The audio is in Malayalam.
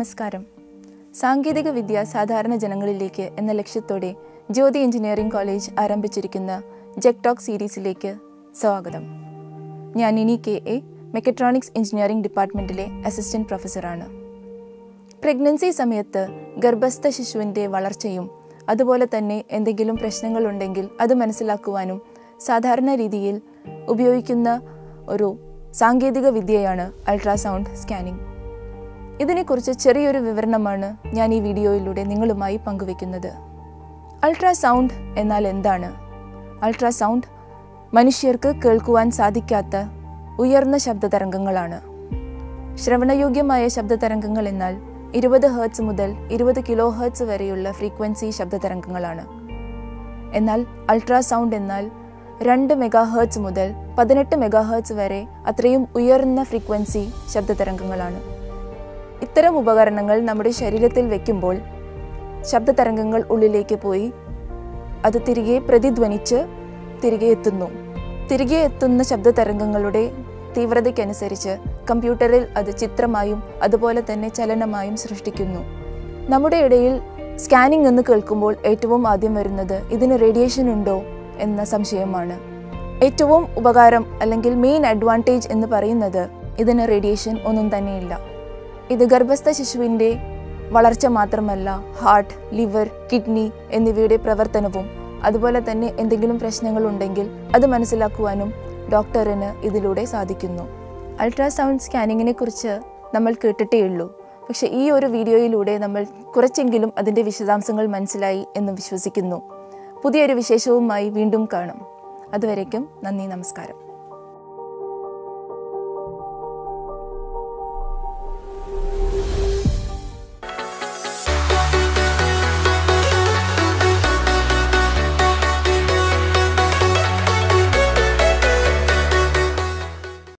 നമസ്കാരം. സാങ്കേതിക വിദ്യ സാധാരണ ജനങ്ങളിലേക്ക് എന്ന ലക്ഷ്യത്തോടെ ജ്യോതി എഞ്ചിനീയറിംഗ് കോളേജ് ആരംഭിച്ചിരിക്കുന്ന ജെക് ടോക്ക് സീരീസിലേക്ക് സ്വാഗതം. ഞാൻ ഇനി KA മെക്കട്രോണിക്സ് എഞ്ചിനീയറിംഗ് ഡിപ്പാർട്ട്മെൻറ്റിലെ അസിസ്റ്റൻറ്റ് പ്രൊഫസറാണ്. പ്രഗ്നൻസി സമയത്ത് ഗർഭസ്ഥ ശിശുവിൻ്റെ വളർച്ചയും അതുപോലെ തന്നെ എന്തെങ്കിലും പ്രശ്നങ്ങളുണ്ടെങ്കിൽ അത് മനസ്സിലാക്കുവാനും സാധാരണ രീതിയിൽ ഉപയോഗിക്കുന്ന ഒരു സാങ്കേതിക വിദ്യയാണ് അൾട്രാസൗണ്ട് സ്കാനിംഗ്. ഇതിനെക്കുറിച്ച് ചെറിയൊരു വിവരണമാണ് ഞാൻ ഈ വീഡിയോയിലൂടെ നിങ്ങളുമായി പങ്കുവെക്കുന്നത്. അൾട്രാസൗണ്ട് എന്നാൽ എന്താണ്? അൾട്രാസൗണ്ട് മനുഷ്യർക്ക് കേൾക്കുവാൻ സാധിക്കാത്ത ഉയർന്ന ശബ്ദതരംഗങ്ങളാണ്. ശ്രവണയോഗ്യമായ ശബ്ദതരംഗങ്ങൾ എന്നാൽ 20 ഹെർട്സ് മുതൽ 20 കിലോ ഹെർട്സ് വരെയുള്ള ഫ്രീക്വൻസി ശബ്ദതരംഗങ്ങളാണ്. എന്നാൽ അൾട്രാസൗണ്ട് എന്നാൽ 2 മെഗാ ഹെർട്സ് മുതൽ 18 മെഗാ ഹെർട്സ് വരെ അത്രയും ഉയർന്ന ഫ്രീക്വൻസി ശബ്ദതരംഗങ്ങളാണ്. ഇത്തരം ഉപകരണങ്ങൾ നമ്മുടെ ശരീരത്തിൽ വയ്ക്കുമ്പോൾ ശബ്ദതരംഗങ്ങൾ ഉള്ളിലേക്ക് പോയി അത് തിരികെ പ്രതിധ്വനിച്ച് തിരികെ എത്തുന്നു. തിരികെ എത്തുന്ന ശബ്ദതരംഗങ്ങളുടെ തീവ്രതയ്ക്കനുസരിച്ച് കമ്പ്യൂട്ടറിൽ അത് ചിത്രമായും അതുപോലെ തന്നെ ചലനമായും സൃഷ്ടിക്കുന്നു. നമ്മുടെ ഇടയിൽ സ്കാനിംഗ് എന്ന് കേൾക്കുമ്പോൾ ഏറ്റവും ആദ്യം വരുന്നത് ഇതിന് റേഡിയേഷൻ ഉണ്ടോ എന്ന സംശയമാണ്. ഏറ്റവും ഉപകാരം അല്ലെങ്കിൽ മെയിൻ അഡ്വാൻറ്റേജ് എന്ന് പറയുന്നത് ഇതിന് റേഡിയേഷൻ ഒന്നും തന്നെയില്ല. ഇത് ഗർഭസ്ഥ ശിശുവിൻ്റെ വളർച്ച മാത്രമല്ല, ഹാർട്ട്, ലിവർ, കിഡ്നി എന്നിവയുടെ പ്രവർത്തനവും അതുപോലെ തന്നെ എന്തെങ്കിലും പ്രശ്നങ്ങളുണ്ടെങ്കിൽ അത് മനസ്സിലാക്കുവാനും ഡോക്ടറിന് ഇതിലൂടെ സാധിക്കുന്നു. അൾട്രാസൗണ്ട് സ്കാനിങ്ങിനെ കുറിച്ച് നമ്മൾ കേട്ടിട്ടേയുള്ളൂ, പക്ഷേ ഈ ഒരു വീഡിയോയിലൂടെ നമ്മൾ കുറച്ചെങ്കിലും അതിൻ്റെ വിശദാംശങ്ങൾ മനസ്സിലായി എന്ന് വിശ്വസിക്കുന്നു. പുതിയൊരു വിശേഷവുമായി വീണ്ടും കാണാം. അതുവരേക്കും നന്ദി, നമസ്കാരം.